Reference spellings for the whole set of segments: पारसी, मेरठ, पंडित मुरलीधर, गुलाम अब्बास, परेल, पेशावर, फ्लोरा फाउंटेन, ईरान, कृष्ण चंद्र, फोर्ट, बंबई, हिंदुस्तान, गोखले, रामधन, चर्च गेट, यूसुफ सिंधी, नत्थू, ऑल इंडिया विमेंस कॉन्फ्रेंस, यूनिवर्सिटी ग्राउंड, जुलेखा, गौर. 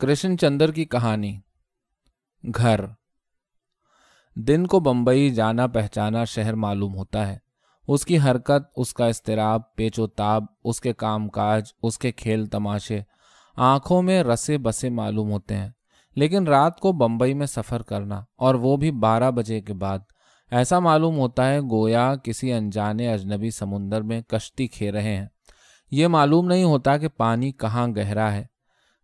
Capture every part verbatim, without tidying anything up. कृष्ण चंद्र की कहानी। घर। दिन को बंबई जाना पहचाना शहर मालूम होता है। उसकी हरकत, उसका इस्तेराब, पेचोताब, उसके कामकाज, उसके खेल तमाशे आंखों में रसे बसे मालूम होते हैं। लेकिन रात को बंबई में सफ़र करना, और वो भी बारह बजे के बाद, ऐसा मालूम होता है गोया किसी अनजाने अजनबी समुंदर में कश्ती खे रहे हैं। ये मालूम नहीं होता कि पानी कहाँ गहरा है,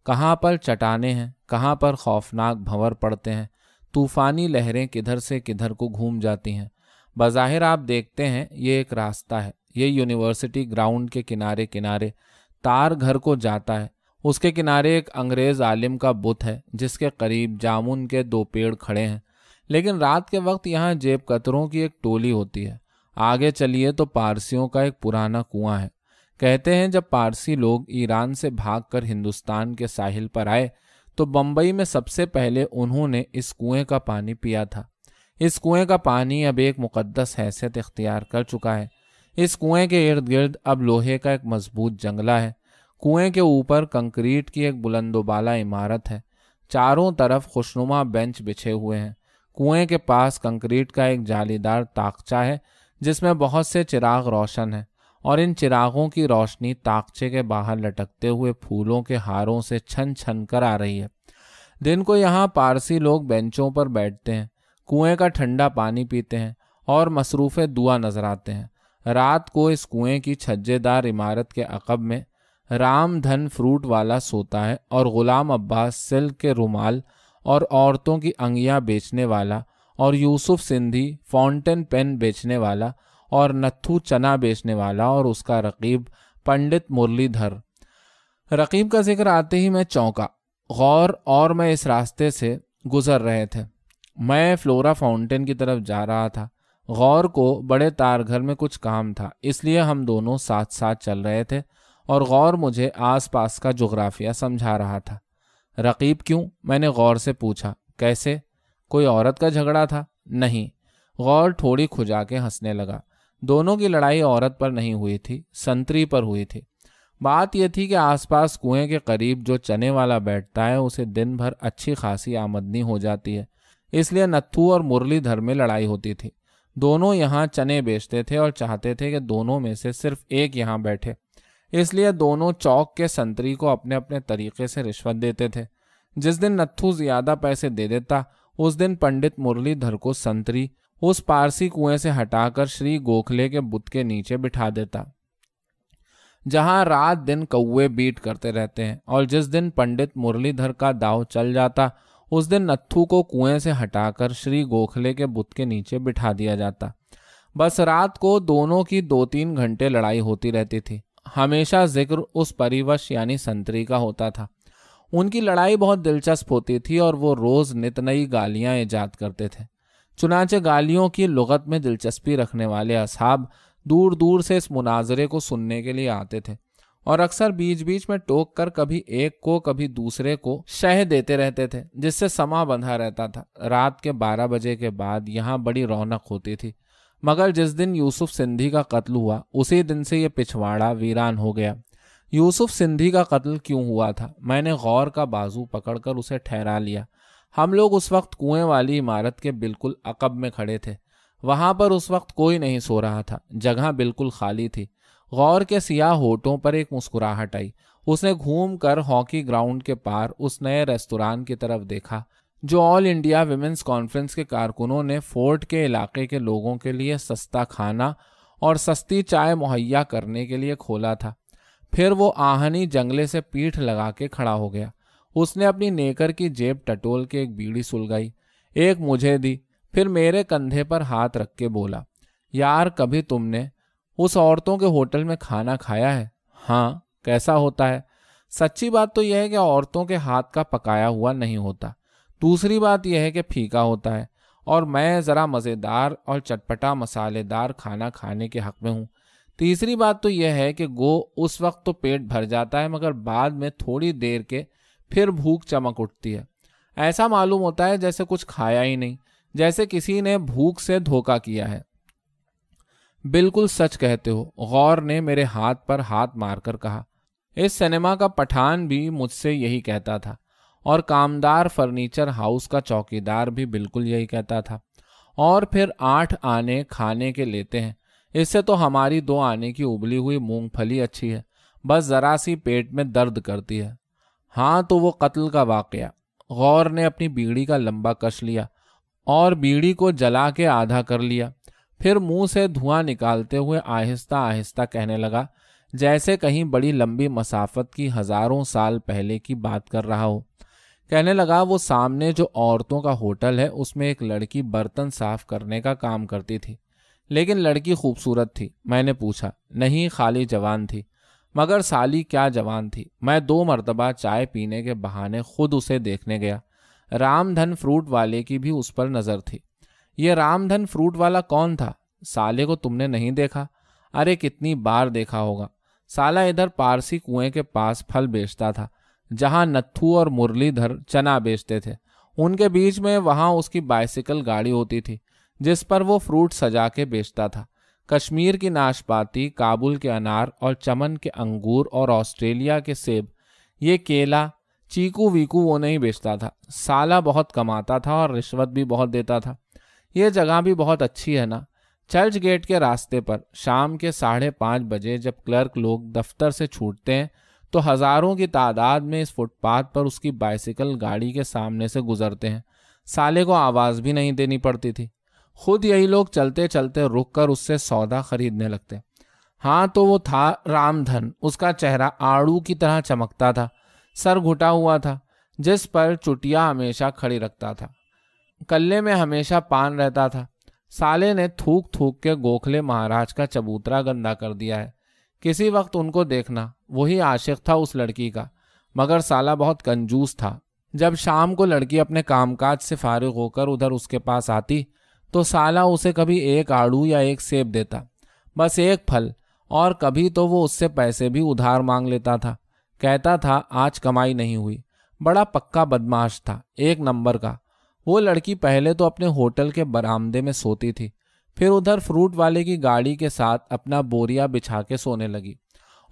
कहाँ पर चट्टाने हैं, कहाँ पर खौफनाक भंवर पड़ते हैं, तूफ़ानी लहरें किधर से किधर को घूम जाती हैं। बज़ाहिर आप देखते हैं ये एक रास्ता है, ये यूनिवर्सिटी ग्राउंड के किनारे किनारे तार घर को जाता है। उसके किनारे एक अंग्रेज़ आलिम का बुत है, जिसके करीब जामुन के दो पेड़ खड़े हैं। लेकिन रात के वक्त यहाँ जेब कतरों की एक टोली होती है। आगे चलिए तो पारसियों का एक पुराना कुआं है। कहते हैं जब पारसी लोग ईरान से भागकर हिंदुस्तान के साहिल पर आए तो बंबई में सबसे पहले उन्होंने इस कुएं का पानी पिया था। इस कुएं का पानी अब एक मुकद्दस हैसियत इख्तियार कर चुका है। इस कुएं के इर्द गिर्द अब लोहे का एक मजबूत जंगला है। कुएं के ऊपर कंक्रीट की एक बुलंदोबाला इमारत है। चारों तरफ खुशनुमा बेंच बिछे हुए हैं। कुएं के पास कंक्रीट का एक जालीदार ताकचा है, जिसमें बहुत से चिराग रोशन हैं, और इन चिरागों की रोशनी ताकचे के बाहर लटकते हुए फूलों के हारों से छन छन कर आ रही है। दिन को यहाँ पारसी लोग बेंचों पर बैठते हैं, कुएं का ठंडा पानी पीते हैं और मसरूफ़े दुआ नजर आते हैं। रात को इस कुएं की छज्जेदार इमारत के अकब में रामधन फ्रूट वाला सोता है, और गुलाम अब्बास सिल्क के रुमाल और औरतों की अंगियाँ बेचने वाला, और यूसुफ सिंधी फाउंटेन पेन बेचने वाला, और नत्थू चना बेचने वाला, और उसका रकीब पंडित मुरलीधर। रकीब का जिक्र आते ही मैं चौंका। गौर और मैं इस रास्ते से गुजर रहे थे। मैं फ्लोरा फाउंटेन की तरफ जा रहा था। गौर को बड़े तारघर में कुछ काम था, इसलिए हम दोनों साथ साथ चल रहे थे, और गौर मुझे आसपास का जोग्राफिया समझा रहा था। रकीब क्यों? मैंने गौर से पूछा। कैसे? कोई औरत का झगड़ा था? नहीं। गौर थोड़ी खुजा के हंसने लगा। दोनों की लड़ाई औरत पर नहीं हुई थी, संतरी पर हुई थी। बात यह थी कि आसपास कुएं के करीब जो चने वाला बैठता है, उसे दिन भर अच्छी खासी आमदनी हो जाती है, इसलिए नत्थू और मुरलीधर में लड़ाई होती थी। दोनों यहाँ चने बेचते थे और चाहते थे कि दोनों में से सिर्फ एक यहाँ बैठे, इसलिए दोनों चौक के संतरी को अपने अपने तरीके से रिश्वत देते थे। जिस दिन नत्थू ज़्यादा पैसे दे देता, उस दिन पंडित मुरलीधर को संतरी उस पारसी कुएं से हटाकर श्री गोखले के बुत के नीचे बिठा देता, जहां रात दिन कौवे बीट करते रहते हैं। और जिस दिन पंडित मुरलीधर का दाव चल जाता, उस दिन नत्थू को कुएं से हटाकर श्री गोखले के बुत के नीचे बिठा दिया जाता। बस रात को दोनों की दो तीन घंटे लड़ाई होती रहती थी। हमेशा जिक्र उस परिवश यानी संतरी का होता था। उनकी लड़ाई बहुत दिलचस्प होती थी, और वो रोज़ नित नई गालियाँ ईजाद करते थे। चुनांचे गालियों की लुगत में दिलचस्पी रखने वाले असहाब दूर दूर से इस मुनाजरे को सुनने के लिए आते थे, और अक्सर बीच बीच में टोक कर कभी एक को कभी दूसरे को शह देते रहते थे, जिससे समा बंधा रहता था। रात के बारह बजे के बाद यहाँ बड़ी रौनक होती थी, मगर जिस दिन यूसुफ सिंधी का कत्ल हुआ, उसी दिन से ये पिछवाड़ा वीरान हो गया। यूसुफ सिंधी का कत्ल क्यों हुआ था? मैंने गौर का बाजू पकड़कर उसे ठहरा लिया। हम लोग उस वक्त कुएं वाली इमारत के बिल्कुल अकब में खड़े थे। वहाँ पर उस वक्त कोई नहीं सो रहा था, जगह बिल्कुल खाली थी। गौर के सियाह होठों पर एक मुस्कुराहट आई। उसने घूम कर हॉकी ग्राउंड के पार उस नए रेस्तोरान की तरफ देखा, जो ऑल इंडिया विमेंस कॉन्फ्रेंस के कारकुनों ने फोर्ट के इलाके के लोगों के लिए सस्ता खाना और सस्ती चाय मुहैया करने के लिए खोला था। फिर वो आहनी जंगले से पीठ लगा के खड़ा हो गया। उसने अपनी नेकर की जेब टटोल के एक बीड़ी सुलगाई, एक मुझे दी, फिर मेरे कंधे पर हाथ रख के बोला, यार कभी तुमने उस औरतों के होटल में खाना खाया है? हाँ। कैसा होता है? सच्ची बात तो यह है कि औरतों के हाथ का पकाया हुआ नहीं होता। दूसरी बात यह है कि फीका होता है, और मैं ज़रा मज़ेदार और चटपटा मसालेदार खाना खाने के हक़ में हूँ। तीसरी बात तो यह है कि गो उस वक्त तो पेट भर जाता है, मगर बाद में थोड़ी देर के फिर भूख चमक उठती है। ऐसा मालूम होता है जैसे कुछ खाया ही नहीं, जैसे किसी ने भूख से धोखा किया है। बिल्कुल सच कहते हो, गौर ने मेरे हाथ पर हाथ मारकर कहा। इस सिनेमा का पठान भी मुझसे यही कहता था, और कामदार फर्नीचर हाउस का चौकीदार भी बिल्कुल यही कहता था। और फिर आठ आने खाने के लेते हैं, इससे तो हमारी दो आने की उबली हुई मूंगफली अच्छी है, बस जरा सी पेट में दर्द करती है। हाँ, तो वो कत्ल का वाकया। गौर ने अपनी बीड़ी का लंबा कश लिया और बीड़ी को जला के आधा कर लिया। फिर मुंह से धुआं निकालते हुए आहिस्ता आहिस्ता कहने लगा, जैसे कहीं बड़ी लंबी मसाफत की हजारों साल पहले की बात कर रहा हो। कहने लगा, वो सामने जो औरतों का होटल है उसमें एक लड़की बर्तन साफ करने का काम करती थी। लेकिन लड़की खूबसूरत थी? मैंने पूछा। नहीं, खाली जवान थी। मगर साली क्या जवान थी। मैं दो मरतबा चाय पीने के बहाने खुद उसे देखने गया। रामधन फ्रूट वाले की भी उस पर नज़र थी। ये रामधन फ्रूट वाला कौन था? साले को तुमने नहीं देखा? अरे कितनी बार देखा होगा। साला इधर पारसी कुएं के पास फल बेचता था, जहां नत्थू और मुरलीधर चना बेचते थे। उनके बीच में वहां उसकी बाइसिकल गाड़ी होती थी, जिस पर वो फ्रूट सजा के बेचता था। कश्मीर की नाशपाती, काबुल के अनार और चमन के अंगूर और ऑस्ट्रेलिया के सेब, ये केला, चीकू वीकू वो नहीं बेचता था। साला बहुत कमाता था और रिश्वत भी बहुत देता था। ये जगह भी बहुत अच्छी है ना। चर्च गेट के रास्ते पर शाम के साढ़े पाँच बजे जब क्लर्क लोग दफ्तर से छूटते हैं तो हज़ारों की तादाद में इस फुटपाथ पर उसकी बाइसिकल गाड़ी के सामने से गुजरते हैं। साले को आवाज़ भी नहीं देनी पड़ती थी। खुद यही लोग चलते चलते रुककर उससे सौदा खरीदने लगते। हाँ, तो वो था रामधन। उसका चेहरा आड़ू की तरह चमकता था, सर घुटा हुआ था, जिस पर चुटिया हमेशा खड़ी रखता था, कल्ले में हमेशा पान रहता था। साले ने थूक थूक के गोखले महाराज का चबूतरा गंदा कर दिया है। किसी वक्त उनको देखना। वही आशिक था उस लड़की का, मगर साला बहुत कंजूस था। जब शाम को लड़की अपने कामकाज से फारिग होकर उधर उसके पास आती तो साला उसे कभी एक आड़ू या एक सेब देता, बस एक फल, और कभी तो वो उससे पैसे भी उधार मांग लेता था। कहता था आज कमाई नहीं हुई। बड़ा पक्का बदमाश था, एक नंबर का। वो लड़की पहले तो अपने होटल के बरामदे में सोती थी, फिर उधर फ्रूट वाले की गाड़ी के साथ अपना बोरिया बिछा के सोने लगी।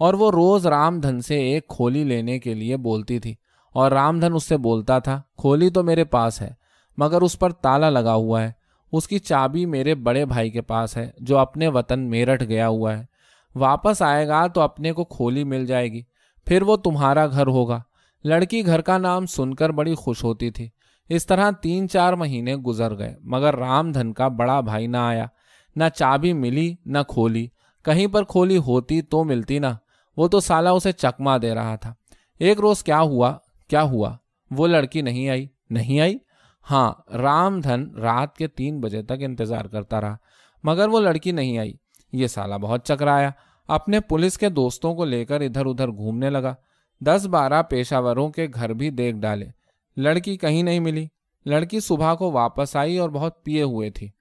और वो रोज़ रामधन से एक खोली लेने के लिए बोलती थी और रामधन उससे बोलता था, खोली तो मेरे पास है मगर उस पर ताला लगा हुआ है। उसकी चाबी मेरे बड़े भाई के पास है, जो अपने वतन मेरठ गया हुआ है। वापस आएगा तो अपने को खोली मिल जाएगी, फिर वो तुम्हारा घर होगा। लड़की घर का नाम सुनकर बड़ी खुश होती थी। इस तरह तीन चार महीने गुजर गए, मगर रामधन का बड़ा भाई ना आया, ना चाबी मिली, ना खोली। कहीं पर खोली होती तो मिलती ना। वो तो साला उसे चकमा दे रहा था। एक रोज़ क्या हुआ क्या हुआ वो लड़की नहीं आई नहीं आई हाँ, रामधन रात के तीन बजे तक इंतज़ार करता रहा, मगर वो लड़की नहीं आई। ये साला बहुत चकराया। अपने पुलिस के दोस्तों को लेकर इधर उधर घूमने लगा। दस बारह पेशावरों के घर भी देख डाले, लड़की कहीं नहीं मिली। लड़की सुबह को वापस आई और बहुत पिए हुए थी।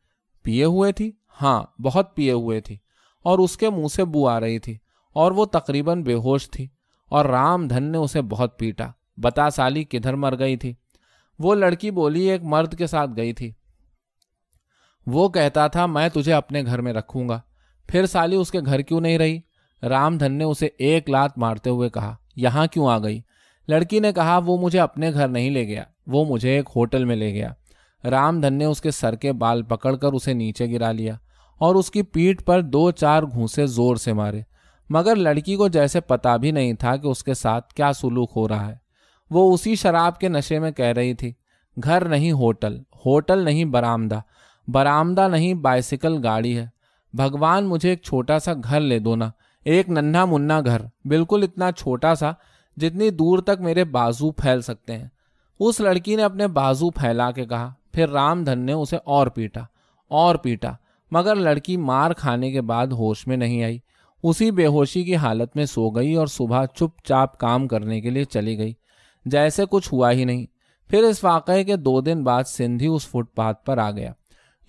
पिए हुए थी हाँ, बहुत पिए हुए थी। और उसके मुंह से बू आ रही थी और वो तकरीबन बेहोश थी। और रामधन ने उसे बहुत पीटा। बता साली किधर मर गई थी। वो लड़की बोली, एक मर्द के साथ गई थी। वो कहता था मैं तुझे अपने घर में रखूंगा। फिर साली उसके घर क्यों नहीं रही? रामधन ने उसे एक लात मारते हुए कहा, यहाँ क्यों आ गई? लड़की ने कहा, वो मुझे अपने घर नहीं ले गया, वो मुझे एक होटल में ले गया। रामधन ने उसके सर के बाल पकड़कर उसे नीचे गिरा लिया और उसकी पीठ पर दो चार घूंसे जोर से मारे। मगर लड़की को जैसे पता भी नहीं था कि उसके साथ क्या सुलूक हो रहा है। वो उसी शराब के नशे में कह रही थी, घर नहीं होटल, होटल नहीं बरामदा, बरामदा नहीं बाइसिकल गाड़ी है। भगवान मुझे एक छोटा सा घर ले दो ना, एक नन्हा मुन्ना घर, बिल्कुल इतना छोटा सा जितनी दूर तक मेरे बाजू फैल सकते हैं। उस लड़की ने अपने बाजू फैला के कहा। फिर रामधन ने उसे और पीटा और पीटा, मगर लड़की मार खाने के बाद होश में नहीं आई। उसी बेहोशी की हालत में सो गई और सुबह चुपचाप काम करने के लिए चली गई, जैसे कुछ हुआ ही नहीं। फिर इस वाक़े के दो दिन बाद सिंधी उस फुटपाथ पर आ गया।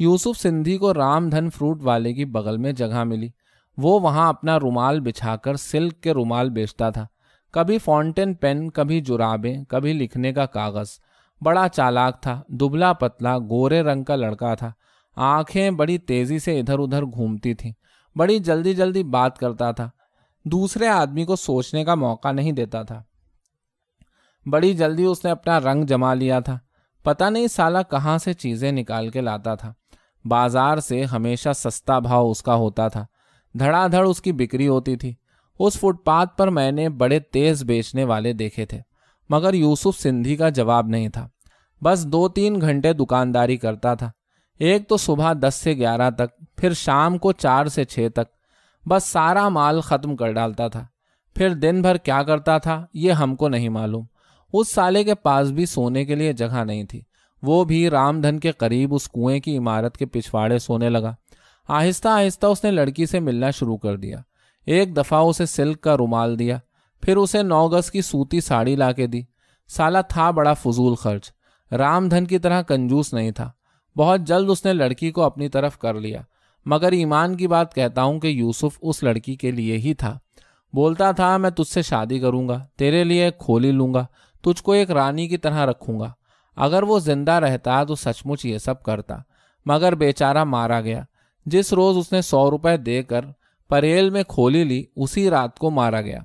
यूसुफ सिंधी को रामधन फ्रूट वाले की बगल में जगह मिली। वो वहाँ अपना रुमाल बिछाकर सिल्क के रुमाल बेचता था, कभी फाउंटेन पेन, कभी जुराबें, कभी लिखने का कागज़। बड़ा चालाक था, दुबला पतला, गोरे रंग का लड़का था। आंखें बड़ी तेज़ी से इधर उधर घूमती थीं। बड़ी जल्दी जल्दी बात करता था, दूसरे आदमी को सोचने का मौका नहीं देता था। बड़ी जल्दी उसने अपना रंग जमा लिया था। पता नहीं साला कहाँ से चीज़ें निकाल के लाता था। बाजार से हमेशा सस्ता भाव उसका होता था, धड़ाधड़ उसकी बिक्री होती थी। उस फुटपाथ पर मैंने बड़े तेज़ बेचने वाले देखे थे, मगर यूसुफ सिंधी का जवाब नहीं था। बस दो तीन घंटे दुकानदारी करता था, एक तो सुबह दस से ग्यारह तक, फिर शाम को चार से छः तक। बस सारा माल ख़त्म कर डालता था। फिर दिन भर क्या करता था ये हमको नहीं मालूम। उस साले के पास भी सोने के लिए जगह नहीं थी। वो भी रामधन के करीब उस कुएं की इमारत के पिछवाड़े सोने लगा। आहिस्ता आहिस्ता उसने लड़की से मिलना शुरू कर दिया। एक दफ़ा उसे सिल्क का रुमाल दिया, फिर उसे नौ गज की सूती साड़ी ला के दी। साला था बड़ा फजूल खर्च, रामधन की तरह कंजूस नहीं था। बहुत जल्द उसने लड़की को अपनी तरफ कर लिया, मगर ईमान की बात कहता हूँ कि यूसुफ उस लड़की के लिए ही था। बोलता था, मैं तुझसे शादी करूँगा, तेरे लिए एक खोली लूँगा, तुझको एक रानी की तरह रखूँगा। अगर वो जिंदा रहता तो सचमुच ये सब करता, मगर बेचारा मारा गया। जिस रोज़ उसने सौ रुपये देकर परेल में खोली ली, उसी रात को मारा गया।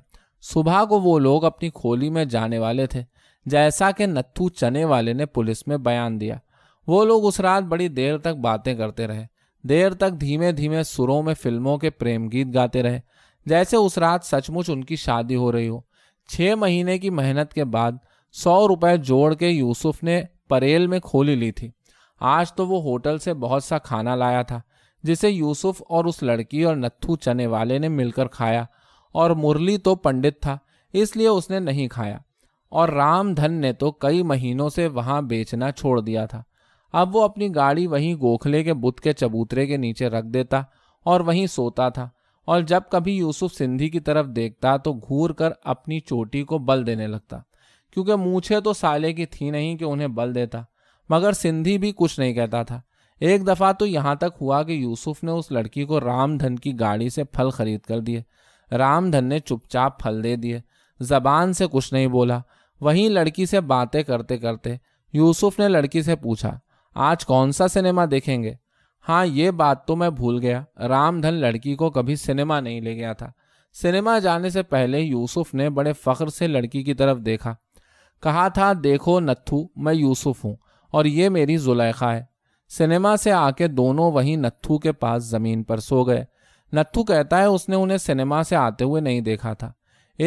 सुबह को वो लोग अपनी खोली में जाने वाले थे, जैसा कि नत्थू चने वाले ने पुलिस में बयान दिया। वो लोग उस रात बड़ी देर तक बातें करते रहे, देर तक धीमे धीमे सुरों में फिल्मों के प्रेम गीत गाते रहे, जैसे उस रात सचमुच उनकी शादी हो रही हो। छः महीने की मेहनत के बाद सौ रुपये जोड़ के यूसुफ ने परेल में खोली ली थी। आज तो वो होटल से बहुत सा खाना लाया था, जिसे यूसुफ और उस लड़की और नत्थू चने वाले ने मिलकर खाया। और मुरली तो पंडित था, इसलिए उसने नहीं खाया। और रामधन ने तो कई महीनों से वहाँ बेचना छोड़ दिया था। अब वो अपनी गाड़ी वहीं गोखले के बुत के चबूतरे के नीचे रख देता और वहीं सोता था। और जब कभी यूसुफ सिंधी की तरफ देखता तो घूर कर अपनी चोटी को बल देने लगता, क्योंकि मूछे तो साले की थी नहीं कि उन्हें बल देता। मगर सिंधी भी कुछ नहीं कहता था। एक दफ़ा तो यहाँ तक हुआ कि यूसुफ ने उस लड़की को रामधन की गाड़ी से फल खरीद कर दिए। रामधन ने चुपचाप फल दे दिए, जबान से कुछ नहीं बोला। वहीं लड़की से बातें करते करते यूसुफ ने लड़की से पूछा, आज कौन सा सिनेमा देखेंगे? हाँ, ये बात तो मैं भूल गया, रामधन लड़की को कभी सिनेमा नहीं ले गया था। सिनेमा जाने से पहले यूसुफ ने बड़े फ़ख्र से लड़की की तरफ देखा। कहा था, देखो नत्थू, मैं यूसुफ हूँ और ये मेरी जुलेखा है। सिनेमा से आके दोनों वहीं नत्थू के पास ज़मीन पर सो गए। नत्थू कहता है उसने उन्हें सिनेमा से आते हुए नहीं देखा था।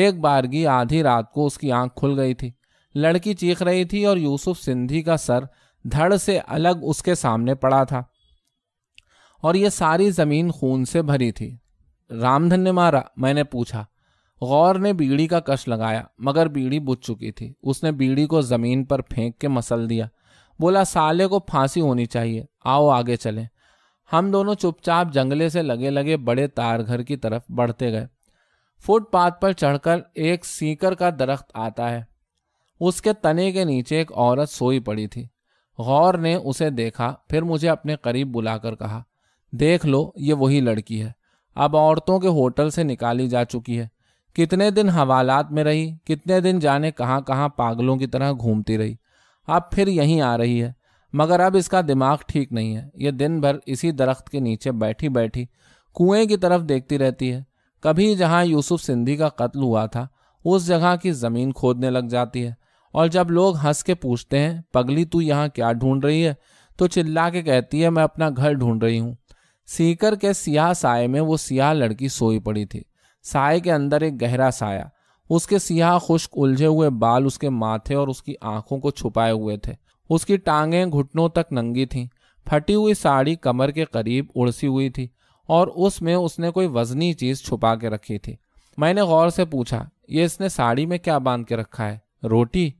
एक बारगी आधी रात को उसकी आंख खुल गई थी। लड़की चीख रही थी और यूसुफ सिंधी का सर धड़ से अलग उसके सामने पड़ा था और ये सारी ज़मीन खून से भरी थी। रामधन ने मारा, मैंने पूछा। गौर ने बीड़ी का कश लगाया, मगर बीड़ी बुझ चुकी थी। उसने बीड़ी को ज़मीन पर फेंक के मसल दिया। बोला, साले को फांसी होनी चाहिए, आओ आगे चलें। हम दोनों चुपचाप जंगले से लगे लगे बड़े तार घर की तरफ बढ़ते गए। फुटपाथ पर चढ़कर एक सीकर का दरख्त आता है। उसके तने के नीचे एक औरत सोई पड़ी थी। गौर ने उसे देखा, फिर मुझे अपने करीब बुलाकर कहा, देख लो, ये वही लड़की है। अब औरतों के होटल से निकाली जा चुकी है। कितने दिन हवालात में रही, कितने दिन जाने कहाँ कहाँ पागलों की तरह घूमती रही। अब फिर यहीं आ रही है, मगर अब इसका दिमाग ठीक नहीं है। ये दिन भर इसी दरख्त के नीचे बैठी बैठी कुएं की तरफ देखती रहती है। कभी जहाँ यूसुफ सिंधी का कत्ल हुआ था, उस जगह की ज़मीन खोदने लग जाती है। और जब लोग हंस के पूछते हैं, पगली तू यहाँ क्या ढूंढ रही है, तो चिल्ला के कहती है, मैं अपना घर ढूंढ रही हूँ। सीकर के सियाह साए में वो सियाह लड़की सोई पड़ी थी। साए के अंदर एक गहरा साया, उसके सियाह खुश्क उलझे हुए बाल उसके माथे और उसकी आंखों को छुपाए हुए थे। उसकी टांगें घुटनों तक नंगी थीं। फटी हुई साड़ी कमर के करीब उड़सी हुई थी और उसमें उसने कोई वजनी चीज़ छुपा के रखी थी। मैंने गौर से पूछा, ये इसने साड़ी में क्या बांध के रखा है? रोटी?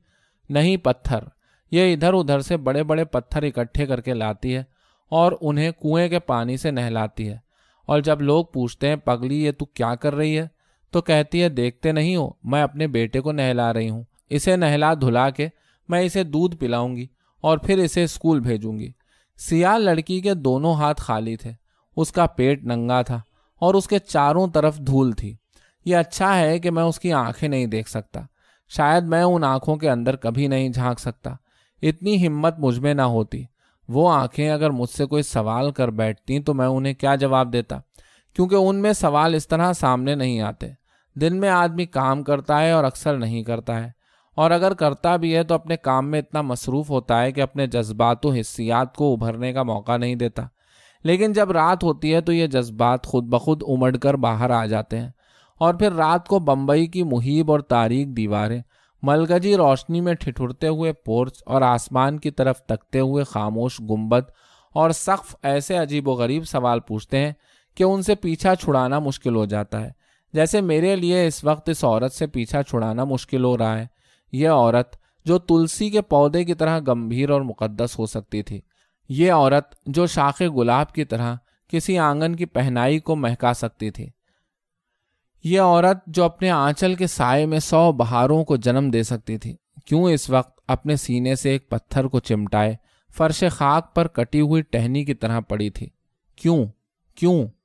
नहीं, पत्थर। ये इधर उधर से बड़े बड़े पत्थर इकट्ठे करके लाती है और उन्हें कुएं के पानी से नहलाती है। और जब लोग पूछते हैं, पगली ये तू क्या कर रही है, तो कहती है, देखते नहीं हो, मैं अपने बेटे को नहला रही हूँ। इसे नहला धुला के मैं इसे दूध पिलाऊंगी और फिर इसे स्कूल भेजूंगी। सियाह लड़की के दोनों हाथ खाली थे, उसका पेट नंगा था और उसके चारों तरफ धूल थी। ये अच्छा है कि मैं उसकी आंखें नहीं देख सकता, शायद मैं उन आंखों के अंदर कभी नहीं झांक सकता। इतनी हिम्मत मुझ में ना होती। वो आंखें अगर मुझसे कोई सवाल कर बैठती तो मैं उन्हें क्या जवाब देता, क्योंकि उनमें सवाल इस तरह सामने नहीं आते। दिन में आदमी काम करता है और अक्सर नहीं करता है, और अगर करता भी है तो अपने काम में इतना मसरूफ़ होता है कि अपने जज्बात व हिस्सियात को उभरने का मौका नहीं देता। लेकिन जब रात होती है तो ये जज्बात खुद ब खुद उमड़ कर बाहर आ जाते हैं और फिर रात को बंबई की मुहीब और तारीक दीवारें, मलकजी रोशनी में ठिठुरते हुए पोर्च और आसमान की तरफ तकते हुए खामोश गुंबद और सख्फ ऐसे अजीबोगरीब सवाल पूछते हैं कि उनसे पीछा छुड़ाना मुश्किल हो जाता है। जैसे मेरे लिए इस वक्त इस औरत से पीछा छुड़ाना मुश्किल हो रहा है। यह औरत जो तुलसी के पौधे की तरह गंभीर और मुकद्दस हो सकती थी, ये औरत जो शाखे गुलाब की तरह किसी आंगन की पहनाई को महका सकती थी, ये औरत जो अपने आंचल के साये में सौ बहारों को जन्म दे सकती थी, क्यों इस वक्त अपने सीने से एक पत्थर को चिमटाए फर्श खाक पर कटी हुई टहनी की तरह पड़ी थी? क्यों क्यों